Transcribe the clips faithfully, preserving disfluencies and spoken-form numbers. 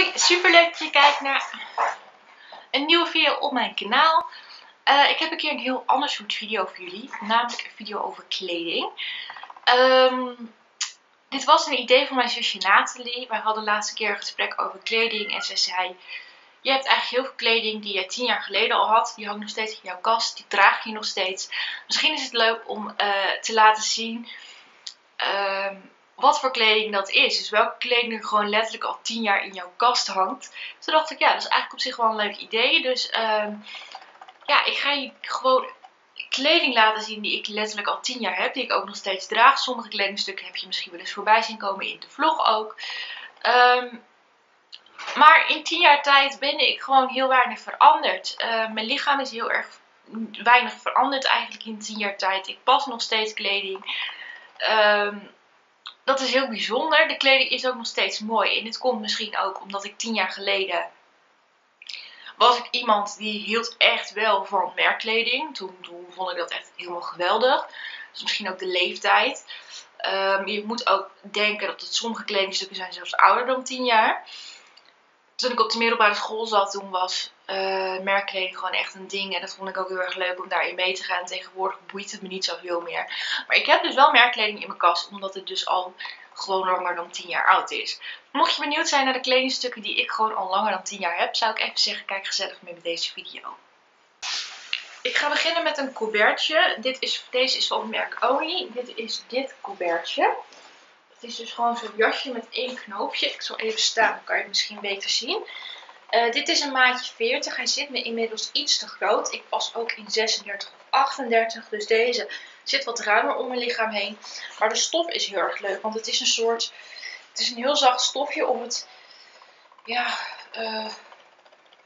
Hoi, superleuk dat je kijkt naar een nieuwe video op mijn kanaal. Uh, ik heb een keer een heel ander soort video voor jullie, namelijk een video over kleding. Um, dit was een idee van mijn zusje Nathalie. Wij hadden de laatste keer een gesprek over kleding en zij zei: je hebt eigenlijk heel veel kleding die je tien jaar geleden al had. Die hangt nog steeds in jouw kast, die draag je nog steeds. Misschien is het leuk om uh, te laten zien Um, wat voor kleding dat is. Dus welke kleding er gewoon letterlijk al tien jaar in jouw kast hangt. Dus toen dacht ik, ja, dat is eigenlijk op zich wel een leuk idee. Dus uh, ja, ik ga je gewoon kleding laten zien die ik letterlijk al tien jaar heb. Die ik ook nog steeds draag. Sommige kledingstukken heb je misschien wel eens voorbij zien komen in de vlog ook. Um, maar in tien jaar tijd ben ik gewoon heel weinig veranderd. Uh, mijn lichaam is heel erg weinig veranderd eigenlijk in tien jaar tijd. Ik pas nog steeds kleding. Um, Dat is heel bijzonder. De kleding is ook nog steeds mooi. En dit komt misschien ook omdat ik tien jaar geleden was ik iemand die hield echt wel van merkkleding. Toen, toen vond ik dat echt helemaal geweldig. Dus misschien ook de leeftijd. Um, je moet ook denken dat het, sommige kledingstukken zijn zelfs ouder dan tien jaar. Toen ik op de middelbare school zat, toen was uh, merkkleding gewoon echt een ding. En dat vond ik ook heel erg leuk om daarin mee te gaan. Tegenwoordig boeit het me niet zoveel meer. Maar ik heb dus wel merkkleding in mijn kast, omdat het dus al gewoon langer dan tien jaar oud is. Mocht je benieuwd zijn naar de kledingstukken die ik gewoon al langer dan tien jaar heb, zou ik even zeggen, kijk gezellig mee met deze video. Ik ga beginnen met een colbertje. Dit is, deze is van het merk Only. Dit is dit colbertje. Het is dus gewoon zo'n jasje met één knoopje. Ik zal even staan, dan kan je het misschien beter zien. Uh, dit is een maatje veertig. Hij zit me inmiddels iets te groot. Ik pas ook in zesendertig of achtendertig. Dus deze zit wat ruimer om mijn lichaam heen. Maar de stof is heel erg leuk. Want het is een soort... Het is een heel zacht stofje om het... Ja... Uh,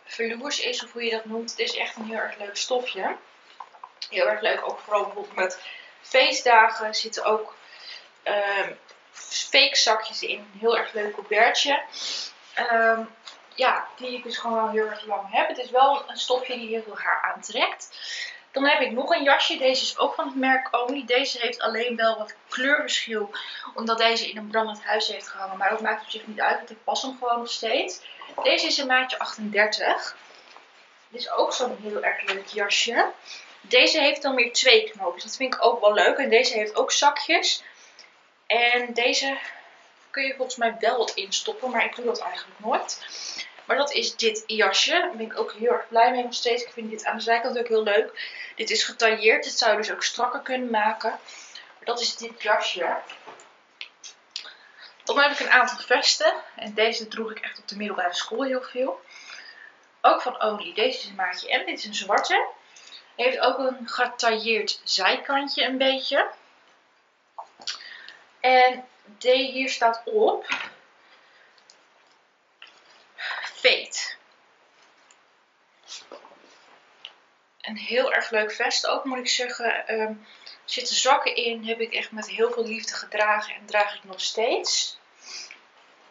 velours is, of hoe je dat noemt. Het is echt een heel erg leuk stofje. Heel erg leuk. Ook vooral bijvoorbeeld met feestdagen zitten ook... Uh, fake zakjes in. Een heel erg leuk colbertje. Um, ja, die ik dus gewoon al heel erg lang heb. Het is wel een stofje die heel veel haar aantrekt. Dan heb ik nog een jasje. Deze is ook van het merk Only. Deze heeft alleen wel wat kleurverschil, omdat deze in een brandend huis heeft gehangen. Maar dat maakt op zich niet uit, want ik pas hem gewoon nog steeds. Deze is een maatje achtendertig. Dit is ook zo'n heel erg leuk jasje. Deze heeft dan weer twee knoopjes. Dat vind ik ook wel leuk. En deze heeft ook zakjes. En deze kun je volgens mij wel wat instoppen, maar ik doe dat eigenlijk nooit. Maar dat is dit jasje. Daar ben ik ook heel erg blij mee nog steeds. Ik vind dit aan de zijkant ook heel leuk. Dit is getailleerd. Dit zou je dus ook strakker kunnen maken. Maar dat is dit jasje. Dan heb ik een aantal vesten. En deze droeg ik echt op de middelbare school heel veel. Ook van Only. Deze is een maatje M. Dit is een zwarte. Hij heeft ook een getailleerd zijkantje een beetje. En D hier staat op Fate. Een heel erg leuk vest ook, moet ik zeggen. Um, zitten zakken in, heb ik echt met heel veel liefde gedragen en draag ik nog steeds.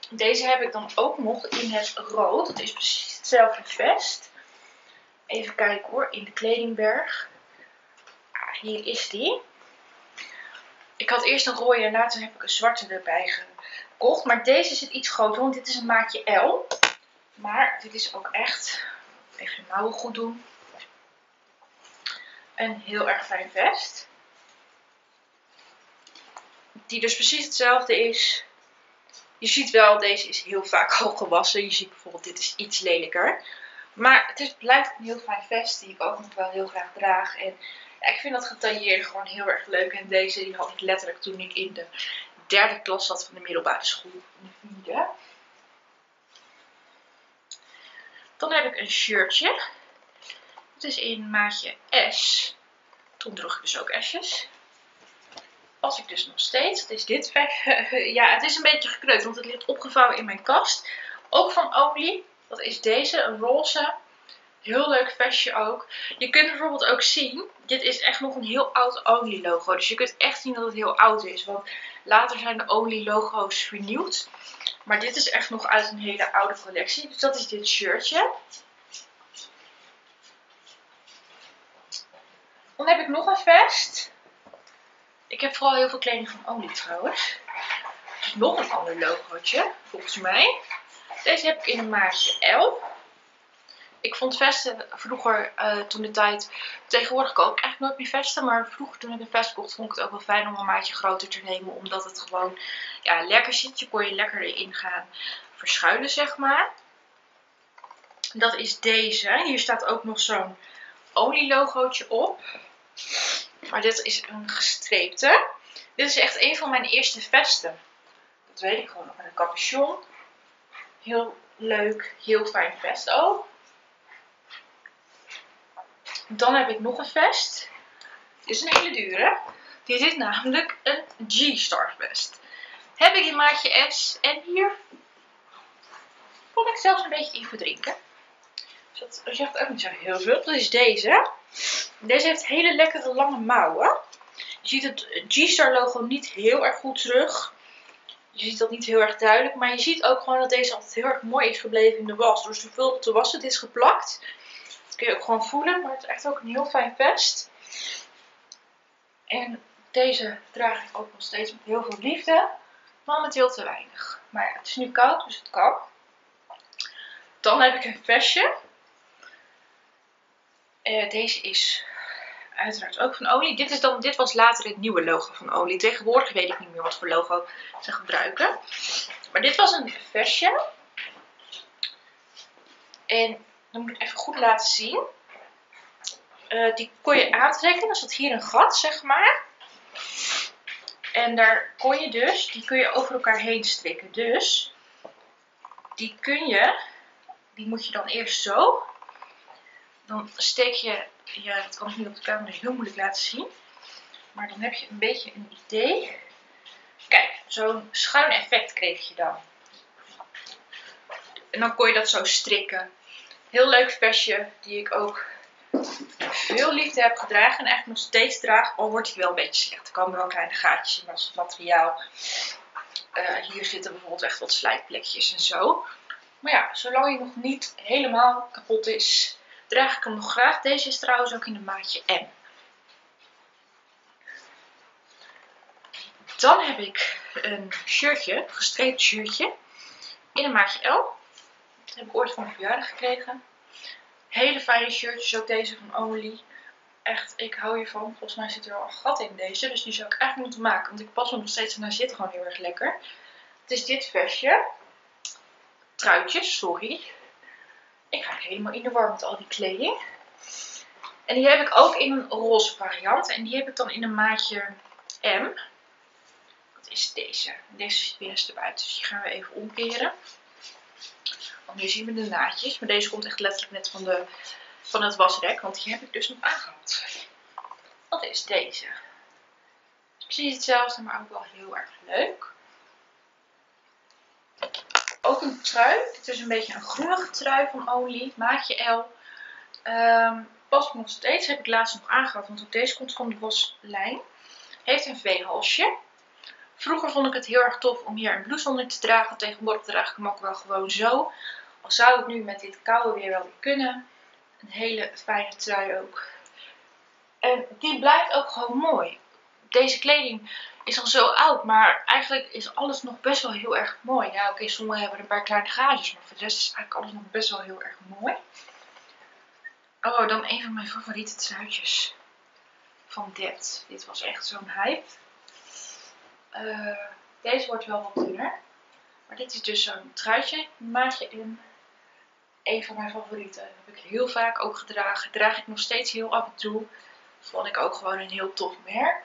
Deze heb ik dan ook nog in het rood. Dat is precies hetzelfde vest. Even kijken hoor, in de kledingberg. Ah, hier is die. Ik had eerst een rode en later heb ik een zwarte erbij gekocht. Maar deze zit iets groter, want dit is een maatje L. Maar dit is ook echt, even de mouwen goed doen, een heel erg fijn vest. Die dus precies hetzelfde is. Je ziet wel, deze is heel vaak al gewassen. Je ziet bijvoorbeeld, dit is iets lelijker. Maar het is, blijft een heel fijn vest die ik ook nog wel heel graag draag. En ja, ik vind dat getailleerd gewoon heel erg leuk. En deze die had ik letterlijk toen ik in de derde klas zat van de middelbare school. Ja. Dan heb ik een shirtje. Het is in maatje S. Toen droeg ik dus ook S'jes. Pas ik dus nog steeds. Het is dit. Ja, het is een beetje gekneut, want het ligt opgevouwen in mijn kast. Ook van Only. Dat is deze, een roze. Heel leuk vestje ook. Je kunt bijvoorbeeld ook zien, dit is echt nog een heel oud Only logo. Dus je kunt echt zien dat het heel oud is. Want later zijn de Only logo's vernieuwd. Maar dit is echt nog uit een hele oude collectie. Dus dat is dit shirtje. Dan heb ik nog een vest. Ik heb vooral heel veel kleding van Only trouwens. Dus nog een ander logootje, volgens mij. Deze heb ik in een maatje elf. Ik vond vesten vroeger, uh, toen de tijd, tegenwoordig koop ik eigenlijk nooit meer vesten. Maar vroeger toen ik een vest kocht, vond ik het ook wel fijn om een maatje groter te nemen. Omdat het gewoon ja, lekker zit. Je kon je lekker erin gaan verschuilen, zeg maar. Dat is deze. Hier staat ook nog zo'n Only logootje op. Maar dit is een gestreepte. Dit is echt een van mijn eerste vesten. Dat weet ik gewoon. Met een capuchon. Heel leuk. Heel fijn vest ook. Dan heb ik nog een vest. Dit is een hele dure. Dit is namelijk een G-Star vest. Heb ik in maatje S. En hier kon ik zelfs een beetje in verdrinken. Dus dat zegt ook niet zo heel veel. Dat is deze. Deze heeft hele lekkere lange mouwen. Je ziet het G-Star logo niet heel erg goed terug. Je ziet dat niet heel erg duidelijk. Maar je ziet ook gewoon dat deze altijd heel erg mooi is gebleven in de was. Door zoveel op de was het is geplakt. Dat kun je ook gewoon voelen. Maar het is echt ook een heel fijn vest. En deze draag ik ook nog steeds met heel veel liefde. Momenteel te weinig. Maar ja, het is nu koud, dus het kan. Dan heb ik een vestje. Uh, deze is uiteraard ook van Only. Dit, is dan, dit was later het nieuwe logo van Only. Tegenwoordig weet ik niet meer wat voor logo ze gebruiken. Maar dit was een vestje. En dan moet ik even goed laten zien. Uh, die kon je aantrekken. Dan zat hier een gat, zeg maar. En daar kon je dus, die kun je over elkaar heen strikken. Dus die kun je, die moet je dan eerst zo. Dan steek je, ja, dat kan ik niet op de camera heel moeilijk laten zien. Maar dan heb je een beetje een idee. Kijk, zo'n schuin effect kreeg je dan. En dan kon je dat zo strikken. Heel leuk vestje, die ik ook veel liefde heb gedragen. En eigenlijk nog steeds draag, al wordt hij wel een beetje slecht. Er komen wel kleine gaatjes in als materiaal. Uh, hier zitten bijvoorbeeld echt wat slijtplekjes en zo. Maar ja, zolang hij nog niet helemaal kapot is, draag ik hem nog graag. Deze is trouwens ook in een maatje M. Dan heb ik een shirtje, een gestreept shirtje, in een maatje L. Dat heb ik ooit voor mijn verjaardag gekregen. Hele fijne shirtjes, ook deze van Only. Echt, ik hou hiervan. Volgens mij zit er al een gat in deze, dus die zou ik eigenlijk moeten maken. Want ik pas hem nog steeds en hij zit gewoon heel erg lekker. Het is dit vestje. Truitjes, sorry. Ik ga helemaal in de war met al die kleding. En die heb ik ook in een roze variant. En die heb ik dan in een maatje M. Dat is deze. Deze zit binnenste buiten. Dus die gaan we even omkeren. Want hier zien we de naadjes. Maar deze komt echt letterlijk net van, de, van het wasrek. Want die heb ik dus nog aangehad. Dat is deze. Precies hetzelfde, maar ook wel heel erg leuk. Ook een trui. Dit is een beetje een groenige trui van Only. Maatje L. Um, past nog steeds. Heb ik laatst nog aangehad. Want op deze komt gewoon de waslijn. Heeft een V-halsje. Vroeger vond ik het heel erg tof om hier een blouse onder te dragen. Tegenwoordig draag ik hem ook wel gewoon zo. Al zou ik nu met dit koude weer wel weer kunnen. Een hele fijne trui ook. En die blijft ook gewoon mooi. Deze kleding is al zo oud, maar eigenlijk is alles nog best wel heel erg mooi. Ja, oké, sommigen hebben een paar kleine gaatjes, maar voor de rest is eigenlijk alles nog best wel heel erg mooi. Oh, dan een van mijn favoriete truitjes van dit. Dit was echt zo'n hype. Uh, deze wordt wel wat dunner. Maar dit is dus zo'n truitje, maatje in. Een van mijn favorieten. Heb ik heel vaak ook gedragen. Draag ik nog steeds heel af en toe. Vond ik ook gewoon een heel tof merk.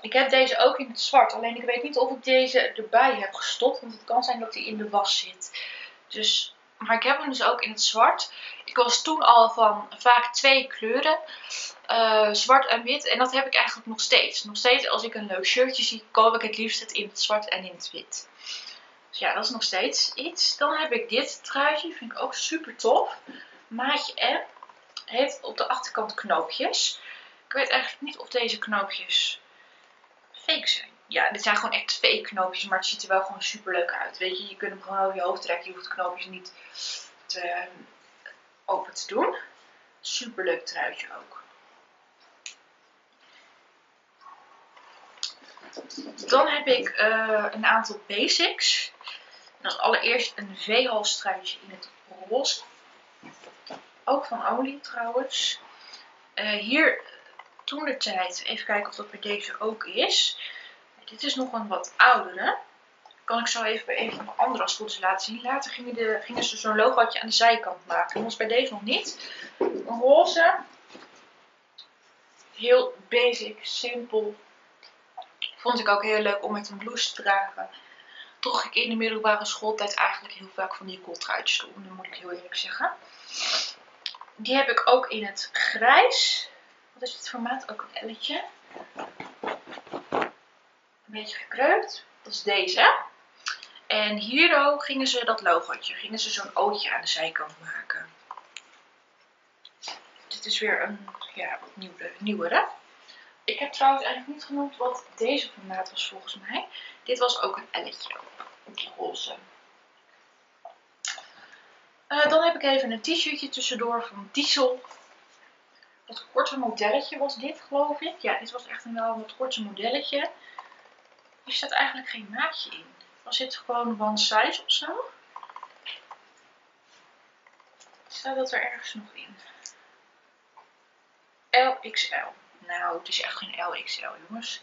Ik heb deze ook in het zwart. Alleen ik weet niet of ik deze erbij heb gestopt. Want het kan zijn dat die in de was zit. Dus, maar ik heb hem dus ook in het zwart. Ik was toen al van vaak twee kleuren. Uh, zwart en wit. En dat heb ik eigenlijk nog steeds. Nog steeds als ik een leuk shirtje zie, koop ik het liefst het in het zwart en in het wit. Dus ja, dat is nog steeds iets. Dan heb ik dit truitje. Vind ik ook super tof. Maatje M. Heeft op de achterkant knoopjes. Ik weet eigenlijk niet of deze knoopjes fake zijn. Ja, dit zijn gewoon echt fake knoopjes, maar het ziet er wel gewoon super leuk uit. Weet je, je kunt hem gewoon over je hoofd trekken. Je hoeft de knoopjes niet te, open te doen. Super leuk truitje ook. Dan heb ik uh, een aantal basics. En als allereerst een veehalsstruitje in het roze. Ook van Only trouwens. Uh, hier toentertijd, even kijken of dat bij deze ook is. Dit is nog een wat oudere. Kan ik zo even bij een van de andere als het goed is laten zien. Later gingen, de, gingen ze zo'n logootje aan de zijkant maken. Dat was bij deze nog niet. Een roze. Heel basic, simpel. Vond ik ook heel leuk om met een blouse te dragen. Droeg ik in de middelbare schooltijd eigenlijk heel vaak van die kooltruitjes om. Dat moet ik heel eerlijk zeggen. Die heb ik ook in het grijs. Wat is dit formaat? Ook een L'tje. Een beetje gekreukt. Dat is deze. En hierdoor gingen ze dat logootje. Gingen ze zo'n ootje aan de zijkant maken. Dit is weer een ja, wat nieuwe, nieuwere. Ik heb trouwens eigenlijk niet genoemd wat deze formaat was volgens mij. Dit was ook een L'tje. Die roze. Uh, dan heb ik even een t-shirtje tussendoor van Diesel. Dat korte modelletje was dit, geloof ik. Ja, dit was echt een wel wat korte modelletje. Hier staat eigenlijk geen maatje in. Was dit gewoon one size of zo? Staat dat er ergens nog in? L X L. Nou, het is echt geen L X L, jongens.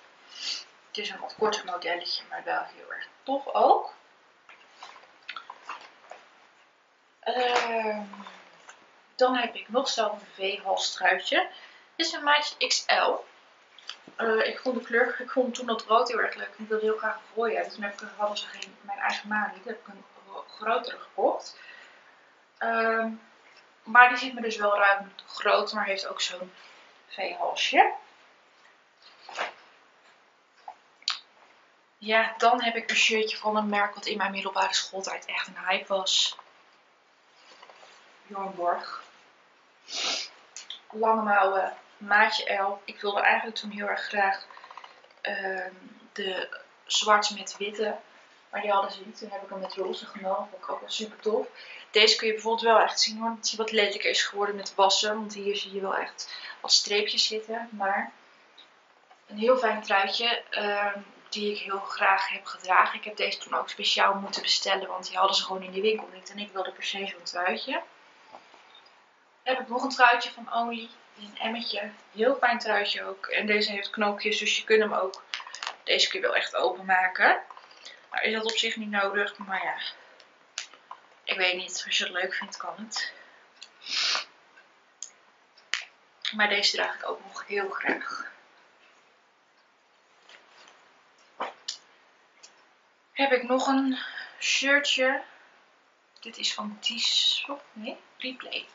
Het is een wat korter modelletje, maar wel heel erg tof ook. Uh, dan heb ik nog zo'n V-halsstruitje. Dit is een maatje X L. Uh, ik vond de kleur, ik vond toen dat rood heel erg leuk. Ik wilde heel graag een rode hebben. Toen heb ik, hadden ze geen, mijn eigen maat niet. Toen heb ik een grotere gekocht. Uh, maar die zit me dus wel ruim groot, maar heeft ook zo'n V-halsje. Ja, dan heb ik een shirtje van een merk wat in mijn middelbare schooltijd echt een hype was. Björn Borg. Lange mouwen, maatje L. Ik wilde eigenlijk toen heel erg graag uh, de zwart met witte. Maar die hadden ze niet. Toen heb ik hem met roze genomen. Vond ik ook wel super tof. Deze kun je bijvoorbeeld wel echt zien hoor. Dat hij wat lelijker is geworden met wassen. Want hier zie je wel echt wat streepjes zitten. Maar een heel fijn truitje. Uh, die ik heel graag heb gedragen. Ik heb deze toen ook speciaal moeten bestellen. Want die hadden ze gewoon in de winkel niet. En ik wilde per se zo'n truitje. Heb ik nog een truitje van Only in een emmetje. Heel fijn truitje ook. En deze heeft knoopjes, dus je kunt hem ook deze keer wel echt openmaken. Nou is dat op zich niet nodig, maar ja. Ik weet niet, als je het leuk vindt kan het. Maar deze draag ik ook nog heel graag. Heb ik nog een shirtje. Dit is van Diesel, nee, Replay.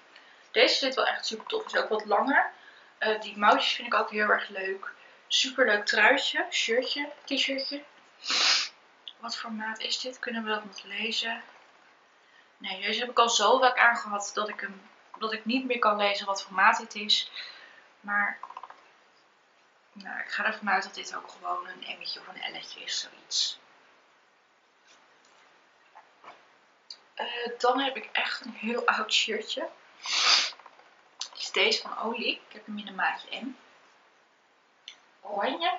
Deze zit wel echt super tof. Is ook wat langer. Uh, die mouwtjes vind ik ook heel erg leuk. Super leuk truitje, shirtje, t-shirtje. Wat voor maat is dit? Kunnen we dat nog lezen? Nee, deze heb ik al zo vaak aangehad dat ik, hem, dat ik niet meer kan lezen wat voor maat dit is. Maar nou, ik ga ervan uit dat dit ook gewoon een M'tje of een L'tje is, zoiets. Uh, dan heb ik echt een heel oud shirtje. Dit is deze van Only. Ik heb hem in een maatje M. Oranje.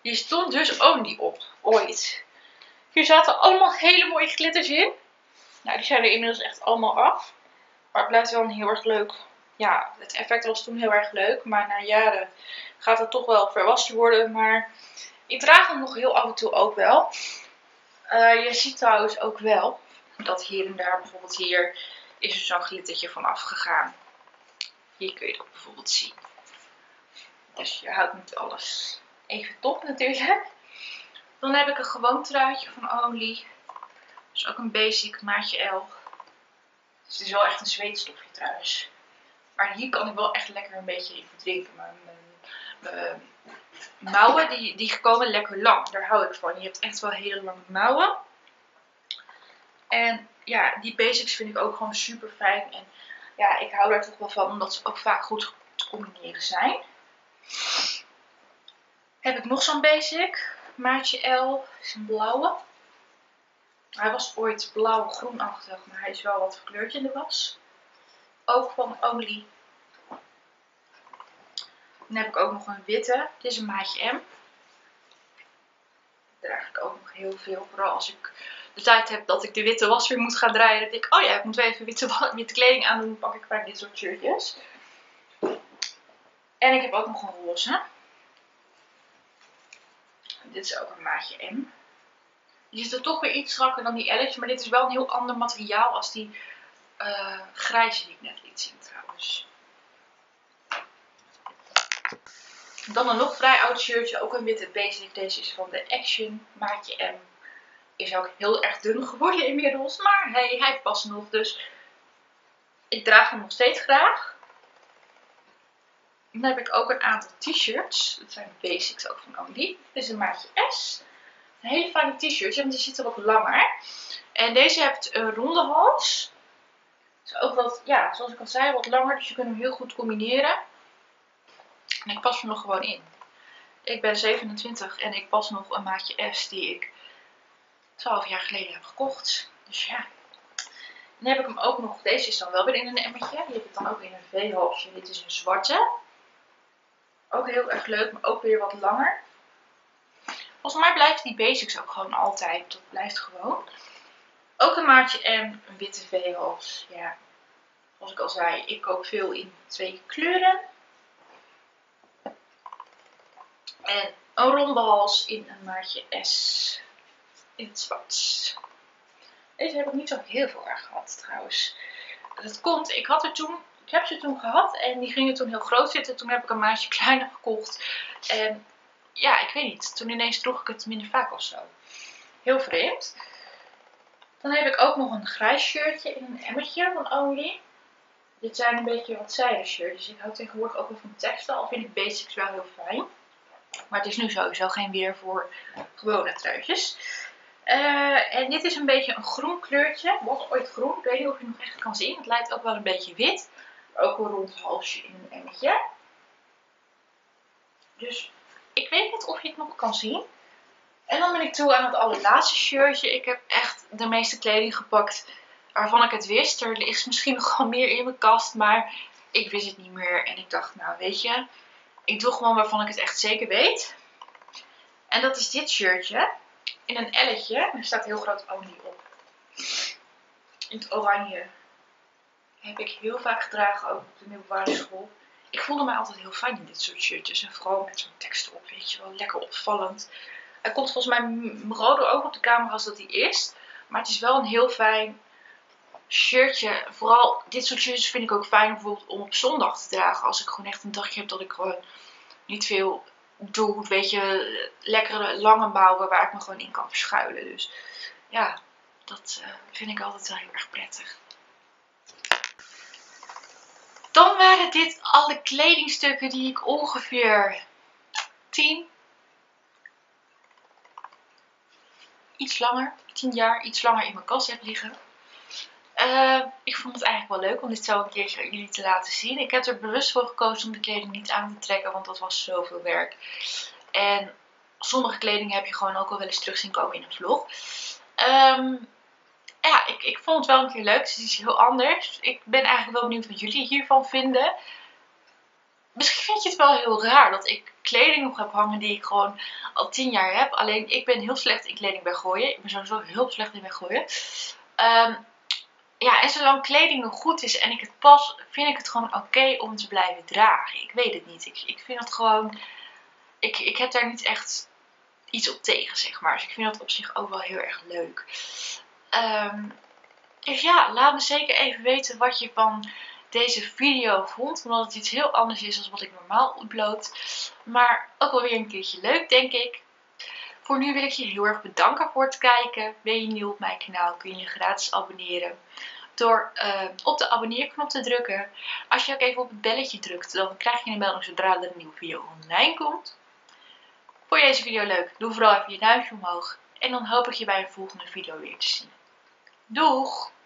Hier stond dus Only op. Ooit. Hier zaten allemaal hele mooie glitters in. Nou, die zijn er inmiddels echt allemaal af. Maar het blijft wel een heel erg leuk. Ja, het effect was toen heel erg leuk. Maar na jaren gaat het toch wel verwassen worden. Maar ik draag hem nog heel af en toe ook wel. Uh, je ziet trouwens ook wel dat hier en daar bijvoorbeeld hier... is er zo'n glittertje van afgegaan. Hier kun je dat bijvoorbeeld zien. Dus je houdt niet alles even top natuurlijk. Dan heb ik een gewoon truitje van Only. Dat is ook een basic maatje L. Dus het is wel echt een zweetstofje trouwens. Maar hier kan ik wel echt lekker een beetje in verdrinken. Maar mijn, mijn mouwen die, die komen lekker lang. Daar hou ik van. Je hebt echt wel hele lange mouwen. En... ja, die basics vind ik ook gewoon super fijn. En ja, ik hou daar toch wel van, omdat ze ook vaak goed te combineren zijn. Heb ik nog zo'n basic. Maatje L. Is een blauwe. Hij was ooit blauw-groenachtig, maar hij is wel wat verkleurd in de was. Ook van Only. Dan heb ik ook nog een witte. Dit is een maatje M. draag ik ook nog heel veel. Vooral als ik de tijd heb dat ik de witte was weer moet gaan draaien. Dan denk ik, oh ja, ik moet weer even witte, witte kleding aan doen. Dan pak ik vaak dit soort shirtjes. En ik heb ook nog een roze. Dit is ook een maatje M. Die zit er toch weer iets strakker dan die elletje. Maar dit is wel een heel ander materiaal als die uh, grijze die ik net liet zien trouwens. Dan een nog vrij oud shirtje. Ook een witte basic. Deze is van de Action. Maatje M. Is ook heel erg dun geworden inmiddels. Maar hey, hij past nog. Dus ik draag hem nog steeds graag. Dan heb ik ook een aantal t-shirts. Dat zijn de basics ook van Only. Dit is een maatje S. Een hele fijne t-shirt, want die zitten wat langer. En deze heeft een ronde hals. Dus ook wat, ja, zoals ik al zei, wat langer. Dus je kunt hem heel goed combineren. En ik pas hem nog gewoon in. Ik ben zevenentwintig en ik pas nog een maatje S die ik twaalf jaar geleden heb gekocht. Dus ja. Dan heb ik hem ook nog. Deze is dan wel weer in een emmertje. Die heb ik dan ook in een V-halsje. Dit is een zwarte. Ook heel erg leuk, maar ook weer wat langer. Volgens mij blijft die basics ook gewoon altijd. Dat blijft gewoon. Ook een maatje en een witte V-hals. Ja, zoals ik al zei, ik koop veel in twee kleuren. En een ronde hals in een maatje S. In het zwart. Deze heb ik niet zo heel veel aan gehad trouwens. Dat komt, ik had er toen... Ik heb ze toen gehad en die gingen toen heel groot zitten. Toen heb ik een maatje kleiner gekocht. En ja, ik weet niet. Toen ineens droeg ik het minder vaak of zo. Heel vreemd. Dan heb ik ook nog een grijs shirtje in een emmertje van Only. Dit zijn een beetje wat zijde shirtjes. Ik hou tegenwoordig ook wel van textiel. Al vind ik basics wel heel fijn. Maar het is nu sowieso geen weer voor gewone truitjes. Uh, en dit is een beetje een groen kleurtje. Was ooit groen. Ik weet niet of je het nog echt kan zien. Het lijkt ook wel een beetje wit. Ook een rond halsje in een emmertje. Dus ik weet niet of je het nog kan zien. En dan ben ik toe aan het allerlaatste shirtje. Ik heb echt de meeste kleding gepakt waarvan ik het wist. Er is misschien nog wel meer in mijn kast. Maar ik wist het niet meer. En ik dacht, nou weet je. Ik doe gewoon waarvan ik het echt zeker weet. En dat is dit shirtje. In een elletje. Er staat heel groot Only op. In het oranje. Heb ik heel vaak gedragen, ook op de middelbare school. Ik voelde mij altijd heel fijn in dit soort shirtjes. En vooral met zo'n tekst op, weet je wel. Lekker opvallend. Hij komt volgens mij roder ook op de camera als dat hij is. Maar het is wel een heel fijn shirtje. Vooral dit soort shirtjes vind ik ook fijn bijvoorbeeld om op zondag te dragen. Als ik gewoon echt een dagje heb dat ik gewoon niet veel doe. Weet je, lekkere lange mouwen waar ik me gewoon in kan verschuilen. Dus ja, dat vind ik altijd wel heel erg prettig. Dan waren dit alle kledingstukken die ik ongeveer tien, iets langer, tien jaar, iets langer in mijn kast heb liggen. Uh, ik vond het eigenlijk wel leuk om dit zo een keertje aan jullie te laten zien. Ik heb er bewust voor gekozen om de kleding niet aan te trekken, want dat was zoveel werk. En sommige kleding heb je gewoon ook al wel eens terug zien komen in een vlog. Um, Ja, ik, ik vond het wel een keer leuk. Het is iets heel anders. Ik ben eigenlijk wel benieuwd wat jullie hiervan vinden. Misschien vind je het wel heel raar dat ik kleding nog heb hangen die ik gewoon al tien jaar heb. Alleen ik ben heel slecht in kleding weggooien. Ik ben sowieso heel slecht in weggooien. Um, ja, en zolang kleding nog goed is en ik het pas, vind ik het gewoon oké okay om te blijven dragen. Ik weet het niet. Ik, ik vind het gewoon... Ik, ik heb daar niet echt iets op tegen, zeg maar. Dus ik vind dat op zich ook wel heel erg leuk. Um, dus ja, laat me zeker even weten wat je van deze video vond. Omdat het iets heel anders is dan wat ik normaal upload. Maar ook wel weer een keertje leuk, denk ik. Voor nu wil ik je heel erg bedanken voor het kijken. Ben je nieuw op mijn kanaal, kun je je gratis abonneren. Door uh, op de abonneerknop te drukken. Als je ook even op het belletje drukt, dan krijg je een melding zodra er een nieuwe video online komt. Vond je deze video leuk? Doe vooral even je duimpje omhoog. En dan hoop ik je bij een volgende video weer te zien. Doeg!